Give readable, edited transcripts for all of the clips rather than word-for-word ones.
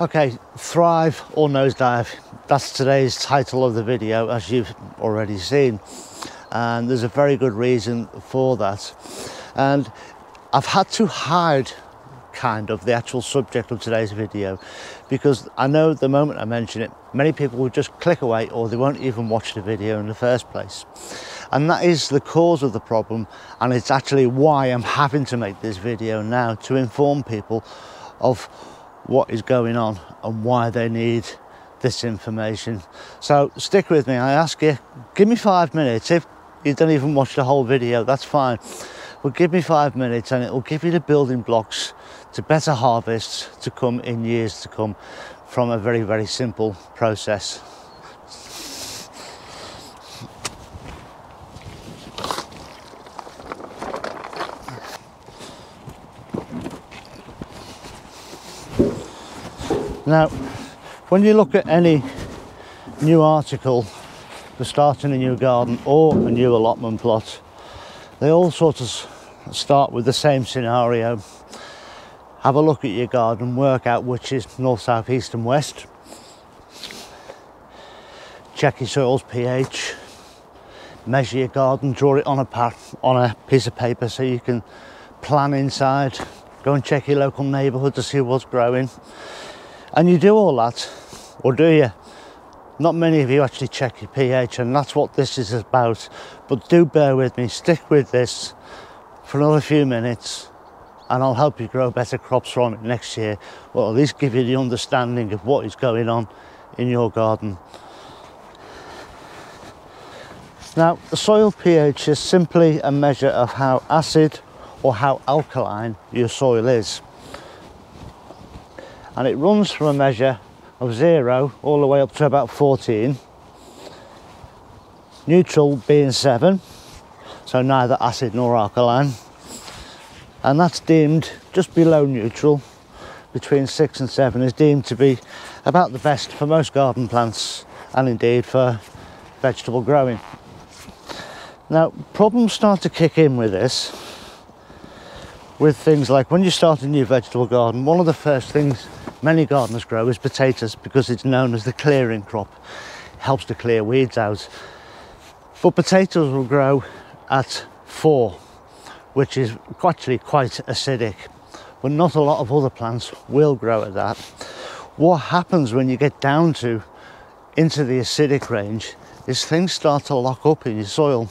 Okay, thrive or nosedive. That's today's title of the video, as you've already seen. And there's a very good reason for that. And I've had to hide kind of the actual subject of today's video, because I know the moment I mention it, many people will just click away, or they won't even watch the video in the first place. And that is the cause of the problem. And it's actually why I'm having to make this video now, to inform people of what is going on and why they need this information. So stick with me. I ask you, give me 5 minutes. If you don't even watch the whole video, that's fine. But give me 5 minutes and it will give you the building blocks to better harvests to come in years to come from a very, very simple process. Now, when you look at any new article for starting a new garden or a new allotment plot, they all sort of start with the same scenario. Have a look at your garden, work out which is north, south, east and west. Check your soil's pH. Measure your garden, draw it on a piece of paper so you can plan inside. Go and check your local neighbourhood to see what's growing. And you do all that, or do you? Not many of you actually check your pH, and that's what this is about. But do bear with me, stick with this for another few minutes, and I'll help you grow better crops from it next year, or at least give you the understanding of what is going on in your garden. Now, the soil pH is simply a measure of how acid or how alkaline your soil is. And it runs from a measure of 0 all the way up to about 14. Neutral being 7, so neither acid nor alkaline. And that's deemed just below neutral, between 6 and 7 is deemed to be about the best for most garden plants and indeed for vegetable growing. Now, problems start to kick in with this, with things like when you start a new vegetable garden, one of the first things many gardeners grow is potatoes, because it's known as the clearing crop. It helps to clear weeds out. But potatoes will grow at 4, which is actually quite acidic, but not a lot of other plants will grow at that. What happens when you get down to into the acidic range is things start to lock up in your soil.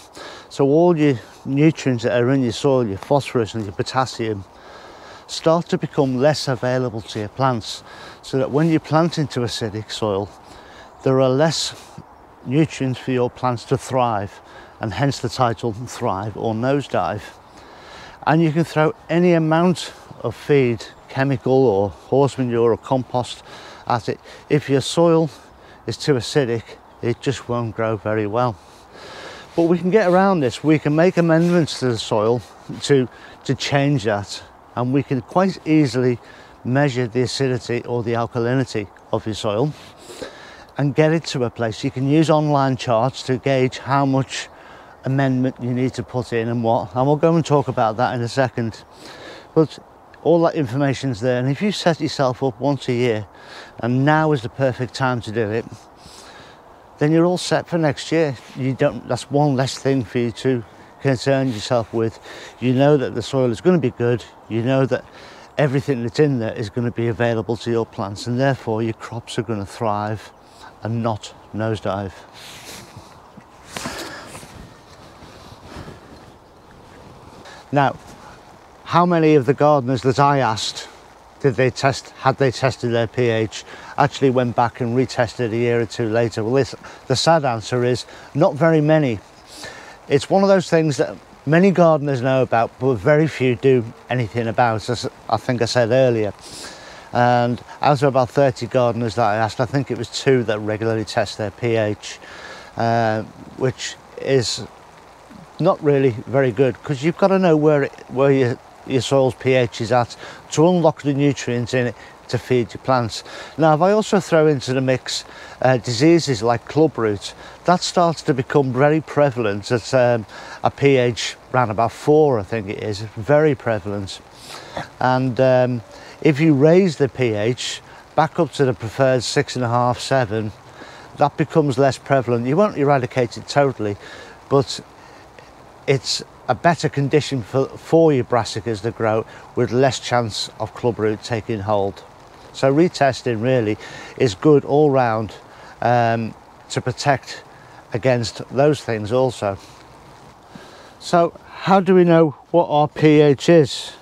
So all your nutrients that are in your soil, your phosphorus and your potassium, start to become less available to your plants, so that when you plant into acidic soil, there are less nutrients for your plants to thrive, and hence the title Thrive or Nosedive. And you can throw any amount of feed, chemical or horse manure or compost at it. If your soil is too acidic, it just won't grow very well. But we can get around this. We can make amendments to the soil to change that, and we can quite easily measure the acidity or the alkalinity of your soil and get it to a place. You can use online charts to gauge how much amendment you need to put in and what, and we'll go and talk about that in a second. But all that information's there, and if you set yourself up once a year, and now is the perfect time to do it, then you're all set for next year. That's one less thing for you to concern yourself with. You know that the soil is going to be good. You know that everything that's in there is going to be available to your plants, and therefore your crops are going to thrive and not nosedive. Now, how many of the gardeners that I asked had they tested their pH, actually went back and retested a year or two later? Well, the sad answer is not very many. It's one of those things that many gardeners know about, but very few do anything about, as I think I said earlier. And out of about 30 gardeners that I asked, I think it was 2 that regularly test their pH, which is not really very good, because you've got to know where your soil's pH is at to unlock the nutrients in it to feed your plants. Now, if I also throw into the mix diseases like clubroot, that starts to become very prevalent at a pH around about 4, I think it is, very prevalent. And if you raise the pH back up to the preferred 6.5, 7, that becomes less prevalent. You won't eradicate it totally, but it's a better condition for your brassicas to grow with less chance of clubroot taking hold. So retesting really is good all round to protect against those things also. So how do we know what our pH is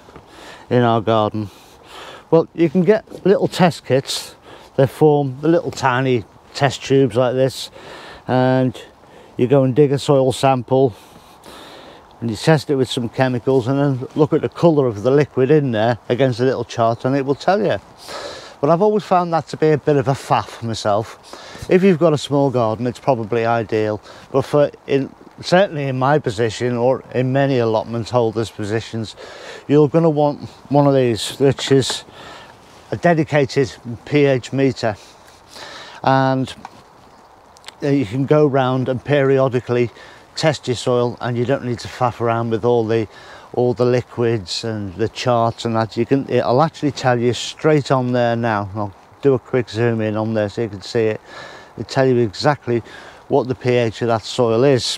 in our garden? Well, you can get little test kits. They form the little tiny test tubes like this, and you go and dig a soil sample and you test it with some chemicals, and then look at the colour of the liquid in there against a little chart, and it will tell you. But I've always found that to be a bit of a faff myself. If you've got a small garden, it's probably ideal, but certainly in my position, or in many allotment holders' positions, you're going to want one of these, which is a dedicated pH meter, and you can go round and periodically test your soil, and you don't need to faff around with all the liquids and the charts and that. It'll actually tell you straight on there now. I'll do a quick zoom in on there so you can see it. It'll tell you exactly what the pH of that soil is.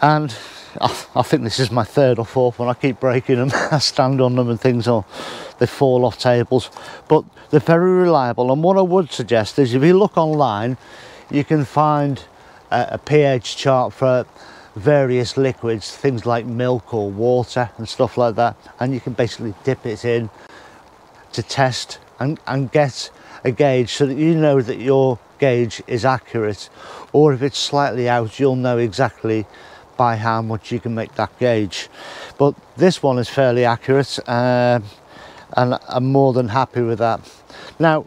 And I think this is my third or fourth one. I keep breaking them. I stand on them and things, or they fall off tables. But they're very reliable. And what I would suggest is, if you look online, you can find a pH chart for various liquids, things like milk or water and stuff like that. And you can basically dip it in to test and get a gauge, so that you know that your gauge is accurate, or if it's slightly out, you'll know exactly by how much you can make that gauge. But this one is fairly accurate, and I'm more than happy with that. Now,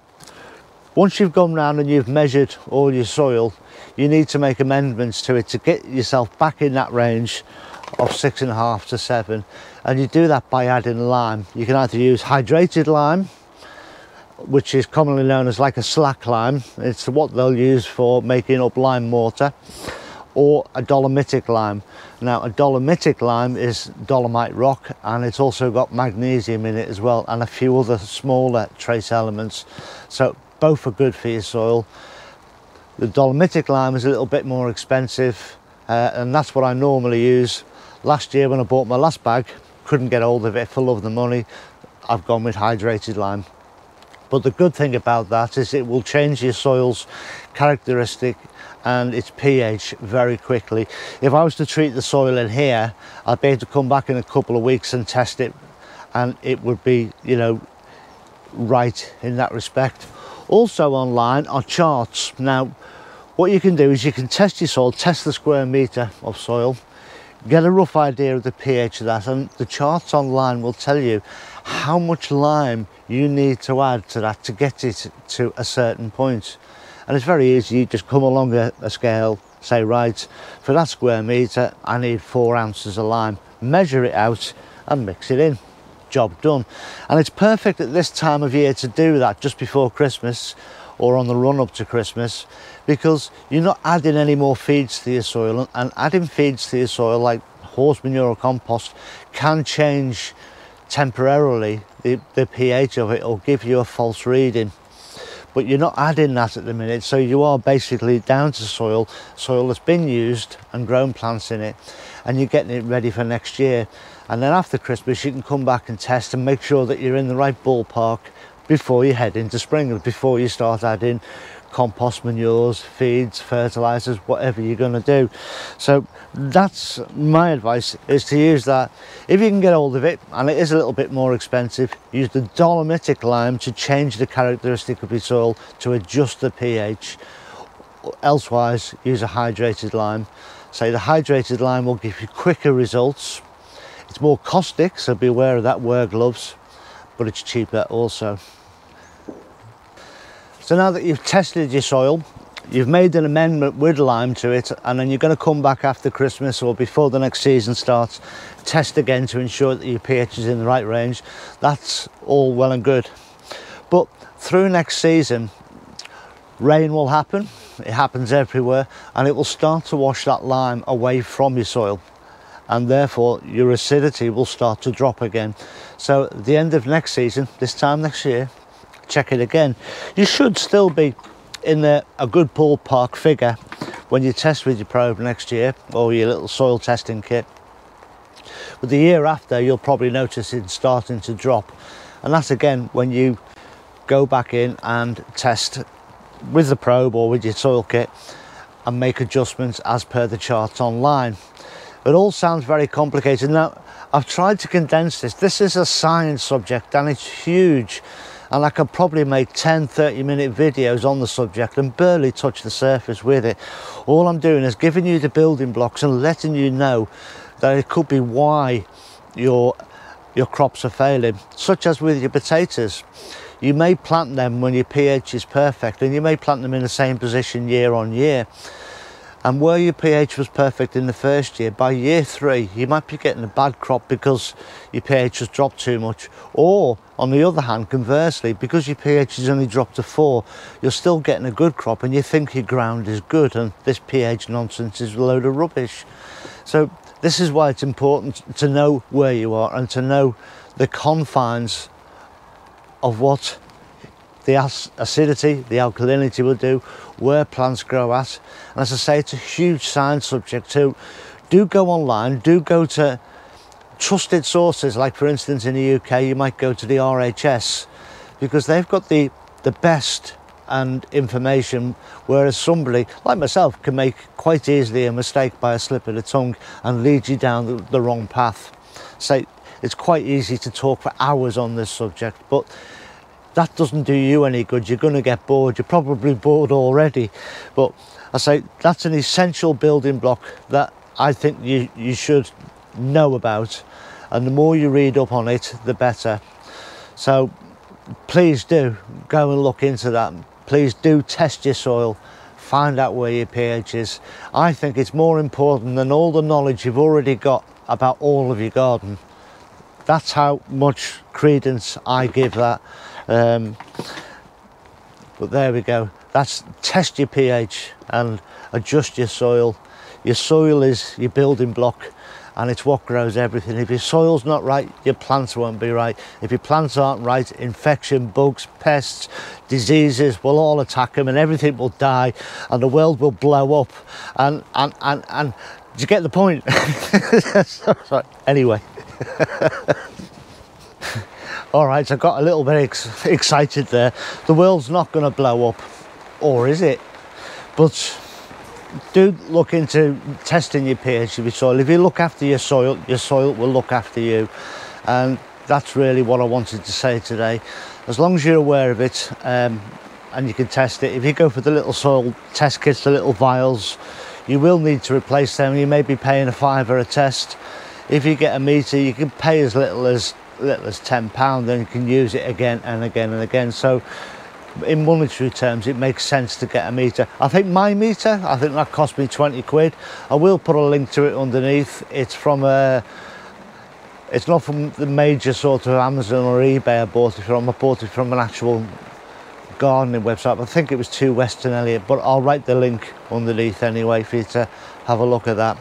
once you've gone round and you've measured all your soil, you need to make amendments to it to get yourself back in that range of 6.5 to 7, and you do that by adding lime. You can either use hydrated lime, which is commonly known as like a slack lime. It's what they'll use for making up lime water, or a dolomitic lime. Now, a dolomitic lime is dolomite rock, and it's also got magnesium in it as well, and a few other smaller trace elements. So both are good for your soil. The dolomitic lime is a little bit more expensive, and that's what I normally use. Last year when I bought my last bag, couldn't get hold of it for love of the money. I've gone with hydrated lime. But the good thing about that is it will change your soil's characteristic and its pH very quickly. If I was to treat the soil in here, I'd be able to come back in a couple of weeks and test it, and it would be, you know, right in that respect. Also online are charts. Now, what you can do is you can test your soil, test the square metre of soil, get a rough idea of the pH of that, and the charts online will tell you how much lime you need to add to that to get it to a certain point. And it's very easy. You just come along a scale, say, right, for that square metre I need 4 ounces of lime, measure it out and mix it in, job done. And it's perfect at this time of year to do that, just before Christmas or on the run up to Christmas, because you're not adding any more feeds to your soil, and adding feeds to your soil like horse manure or compost can change temporarily the pH of it, or give you a false reading. But you're not adding that at the minute, so you are basically down to soil that's been used and grown plants in it, and you're getting it ready for next year. And then after Christmas you can come back and test and make sure that you're in the right ballpark before you head into spring, or before you start adding compost, manures, feeds, fertilizers, whatever you're going to do. So that's my advice, is to use that. If you can get hold of it, and it is a little bit more expensive, use the dolomitic lime to change the characteristic of your soil to adjust the pH. Elsewise, use a hydrated lime. So the hydrated lime will give you quicker results. It's more caustic, so be aware of that, wear gloves, but it's cheaper also. So now that you've tested your soil, you've made an amendment with lime to it, and then you're going to come back after Christmas or before the next season starts, test again to ensure that your pH is in the right range. That's all well and good. But through next season, rain will happen. It happens everywhere, and it will start to wash that lime away from your soil, and therefore your acidity will start to drop again. So at the end of next season, this time next year, check it again. You should still be in a good ballpark figure when you test with your probe next year, or your little soil testing kit. But the year after, you'll probably notice it starting to drop, and that's again when you go back in and test with the probe or with your soil kit and make adjustments as per the charts online. It all sounds very complicated. Now, I've tried to condense this. This is a science subject and it's huge, and I could probably make 10 30-minute videos on the subject and barely touch the surface with it. All I'm doing is giving you the building blocks and letting you know that it could be why your crops are failing, such as with your potatoes. You may plant them when your pH is perfect, and you may plant them in the same position year on year. And where your pH was perfect in the first year, by year 3, you might be getting a bad crop because your pH has dropped too much. Or, on the other hand, conversely, because your pH has only dropped to 4, you're still getting a good crop and you think your ground is good, and this pH nonsense is a load of rubbish. So this is why it's important to know where you are and to know the confines of what the acidity, the alkalinity will do, where plants grow at. And as I say, it's a huge science subject too. Do go online, do go to trusted sources, like for instance in the UK, you might go to the RHS, because they've got the best and information, whereas somebody like myself can make quite easily a mistake by a slip of the tongue and lead you down the wrong path. So it's quite easy to talk for hours on this subject, but that doesn't do you any good. You're going to get bored. You're probably bored already. But I say that's an essential building block that I think you should know about, and the more you read up on it, the better. So please do go and look into that. Please do test your soil, find out where your pH is. I think it's more important than all the knowledge you've already got about all of your garden. That's how much credence I give that. But there we go. That's test your pH and adjust your soil. Your soil is your building block, and it's what grows everything. If your soil's not right, your plants won't be right. If your plants aren't right, infection, bugs, pests, diseases will all attack them, and everything will die, and the world will blow up. And do you get the point? Anyway. All right, I got a little bit excited there. The world's not going to blow up, or is it? But do look into testing your pH of your soil. If you look after your soil will look after you. And that's really what I wanted to say today. As long as you're aware of it, and you can test it. If you go for the little soil test kits, the little vials, you will need to replace them. You may be paying a £5 a test. If you get a meter, you can pay as little as £10, then you can use it again and again and again. So in monetary terms, it makes sense to get a meter. I think my meter, I think that cost me 20 quid. I will put a link to it underneath. It's from it's not from the major sort of Amazon or eBay I bought it from. I bought it from an actual gardening website. I think it was 2 Western Elliott, but I'll write the link underneath anyway for you to have a look at that.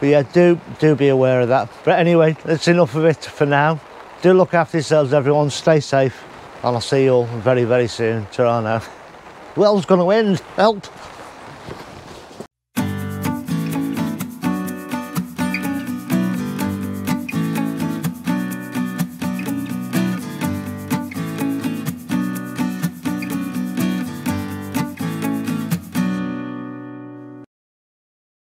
But yeah, do be aware of that. But anyway, that's enough of it for now. Do look after yourselves, everyone. Stay safe, and I'll see you all very, very soon. Ta-ra now. Well's gonna win. Help!